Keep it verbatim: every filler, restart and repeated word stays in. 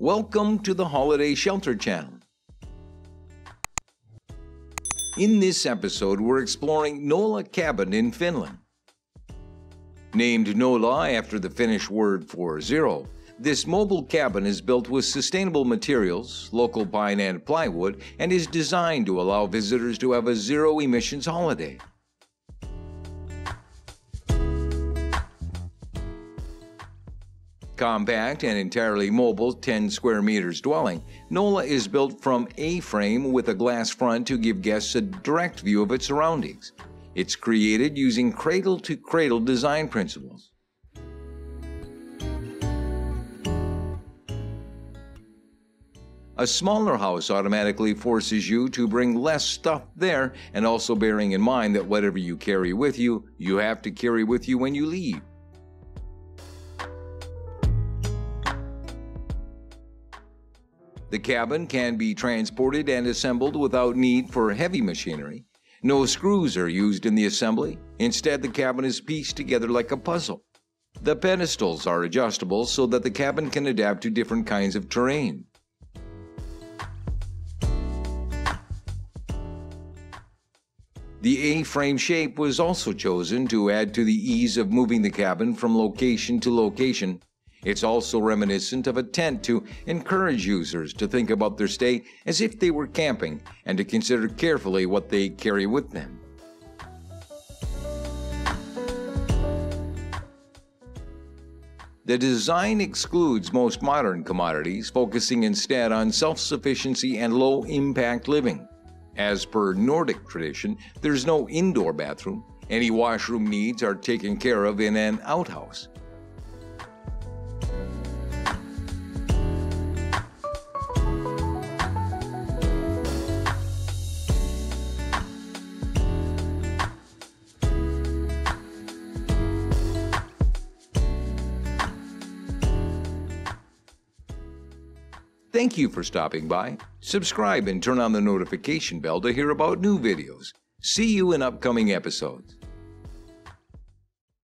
Welcome to the Holiday Shelter Channel. In this episode, we're exploring Nolla Cabin in Finland. Named Nolla after the Finnish word for zero, this mobile cabin is built with sustainable materials, local pine and plywood, and is designed to allow visitors to have a zero-emissions holiday. Compact and entirely mobile ten square meters dwelling, Nolla is built from A-frame with a glass front to give guests a direct view of its surroundings. It's created using cradle-to-cradle design principles. A smaller house automatically forces you to bring less stuff there, and also bearing in mind that whatever you carry with you, you have to carry with you when you leave. The cabin can be transported and assembled without need for heavy machinery. No screws are used in the assembly. Instead, the cabin is pieced together like a puzzle. The pedestals are adjustable so that the cabin can adapt to different kinds of terrain. The A-frame shape was also chosen to add to the ease of moving the cabin from location to location. It's also reminiscent of a tent to encourage users to think about their stay as if they were camping and to consider carefully what they carry with them. The design excludes most modern commodities, focusing instead on self-sufficiency and low-impact living. As per Nordic tradition, there's no indoor bathroom. Any washroom needs are taken care of in an outhouse. Thank you for stopping by. Subscribe and turn on the notification bell to hear about new videos. See you in upcoming episodes.